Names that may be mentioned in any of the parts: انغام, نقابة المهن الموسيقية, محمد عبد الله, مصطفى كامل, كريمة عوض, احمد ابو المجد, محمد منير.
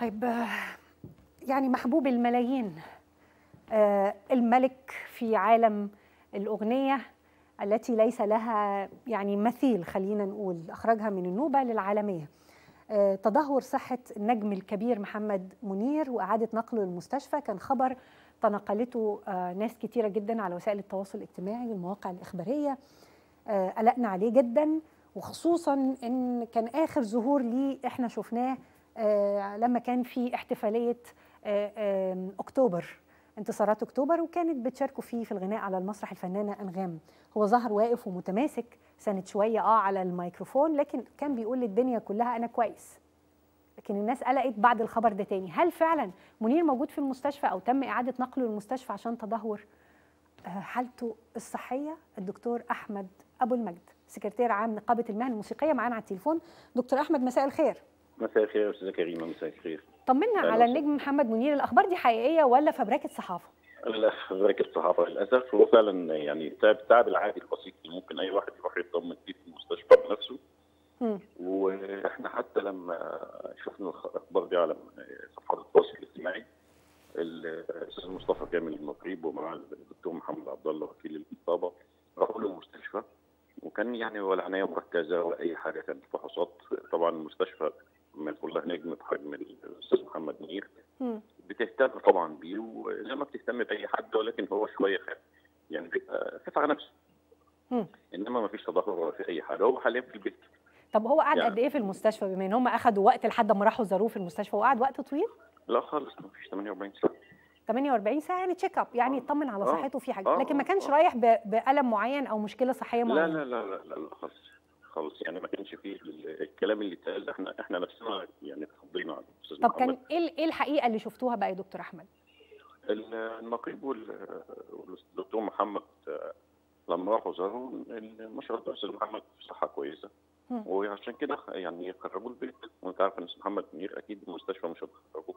طيب يعني محبوب الملايين، الملك في عالم الأغنية التي ليس لها يعني مثيل، خلينا نقول أخرجها من النوبة للعالمية. تدهور صحة النجم الكبير محمد منير وإعادة نقله للمستشفى كان خبر تناقلته ناس كتيرة جدا على وسائل التواصل الاجتماعي والمواقع الإخبارية. قلقنا عليه جدا، وخصوصا إن كان آخر ظهور ليه إحنا شفناه لما كان في احتفالية أكتوبر، انتصارات أكتوبر، وكانت بتشاركوا فيه في الغناء على المسرح الفنانة انغام. هو ظهر واقف ومتماسك، سند شوية على الميكروفون، لكن كان بيقول للدنيا كلها أنا كويس. لكن الناس قلقت بعد الخبر ده تاني، هل فعلا منير موجود في المستشفى أو تم إعادة نقله للمستشفى عشان تدهور حالته الصحية؟ الدكتور احمد ابو المجد سكرتير عام نقابة المهن الموسيقية معانا على التليفون. دكتور احمد، مساء الخير. مساء الخير يا استاذه كريمه، مساء الخير. طمنا على النجم محمد منير، الاخبار دي حقيقيه ولا فبركه صحافه؟ لا فبركه صحافه للاسف. هو فعلا يعني تعب العادي البسيط اللي ممكن اي واحد يروح يتطمن فيه في المستشفى بنفسه. واحنا حتى لما شفنا الاخبار دي على صفحات التواصل الاجتماعي، الاستاذ مصطفى كامل المطرب ومع الدكتور محمد عبد الله وكيل الاصابه راحوا له المستشفى، وكان يعني ولا عنايه مركزه ولا اي حاجه، كانت فحوصات. طبعا المستشفى من كلها نجم بحجم الاستاذ محمد منير بتهتم طبعا بيه وزي ما بتهتم باي حد، ولكن هو شويه خاف، يعني بيبقى خاف على نفسه، انما ما فيش تدهور ولا في اي حاجه. هو حاليا في البيت. طب هو قعد قد ايه في المستشفى، بما ان هم اخذوا وقت لحد ما راحوا زاروه في المستشفى؟ هو قعد وقت طويل؟ لا خالص، ما فيش. 48 ساعه. 48 ساعه يعني تشيك اب، يعني يطمن على صحته في حاجه، لكن ما كانش رايح بألم معين او مشكله صحيه معينه. لا لا لا لا, لا خالص خالص، يعني ما كانش فيه الكلام اللي اتقال. احنا نفسنا يعني اتخضينا على الاستاذ محمد. طب كان ايه الحقيقه اللي شفتوها بقى يا دكتور احمد؟ النقيب والدكتور محمد لما راحوا زاروا ما شاء الله الاستاذ محمد في صحه كويسه، وعشان كده يعني خرجوه البيت. وانت عارف ان الاستاذ محمد منير اكيد المستشفى مش هتخرجوه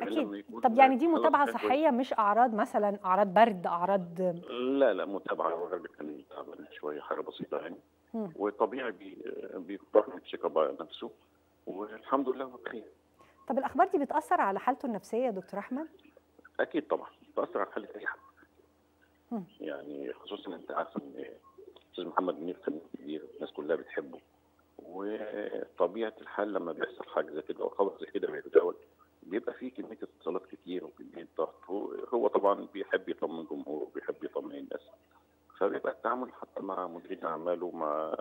اكيد. طب يعني دي متابعه صحيه مش اعراض، مثلا اعراض برد، اعراض؟ لا لا، متابعه. هو كان تعبان شويه، حاجه بسيطه يعني، وطبيعي بيروح يتشيك اب على نفسه، والحمد لله هو بخير. طب الاخبار دي بتاثر على حالته النفسيه يا دكتور احمد؟ اكيد طبعا بتاثر على حاله اي حد، يعني خصوصا انت عارف ان الاستاذ محمد منير فنان كبير الناس كلها بتحبه، وطبيعه الحال لما بيحصل حاجه زي كده او خبر زي كده بيبقى فيه كميه اتصالات كتير وكميه ضغط. هو طبعا بيحب يطمن جمهوره وبيحب يطمن الناس، فبيبقى التعامل حتى مع مديرين اعماله مع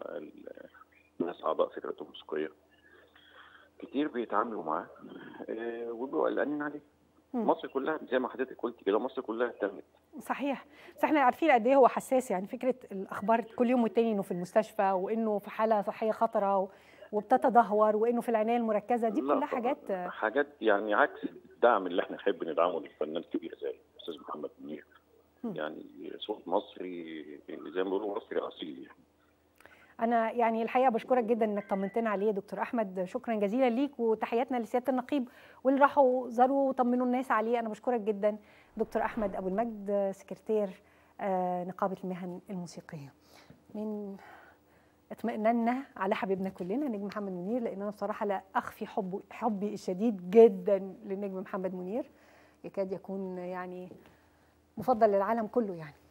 الناس اعضاء فرقته الموسيقيه كتير بيتعاملوا معاه وبيبقوا قلقانين عليه. مصر كلها زي ما حضرتك قلت كده، مصر كلها اهتمت. صحيح، بس احنا عارفين قد ايه هو حساس، يعني فكره الاخبار كل يوم والتاني انه في المستشفى وانه في حاله صحيه خطره وبتتدهور وانه في العنايه المركزه، دي كلها حاجات يعني عكس الدعم اللي احنا نحب ندعمه للفنان الكبير زي الاستاذ محمد منير. يعني صوت مصري زي ما بيقولوا، مصري اصيل يعني. انا يعني الحقيقه بشكرك جدا انك طمنتنا عليه يا دكتور احمد، شكرا جزيلا ليك، وتحياتنا لسياده النقيب واللي راحوا زاروا وطمنوا الناس عليه. انا بشكرك جدا دكتور احمد ابو المجد سكرتير نقابه المهن الموسيقيه. من اطمئننا على حبيبنا كلنا نجم محمد منير، لان انا بصراحه لا اخفي حبي الشديد جدا للنجم محمد منير، يكاد يكون يعني مفضل للعالم كله يعني.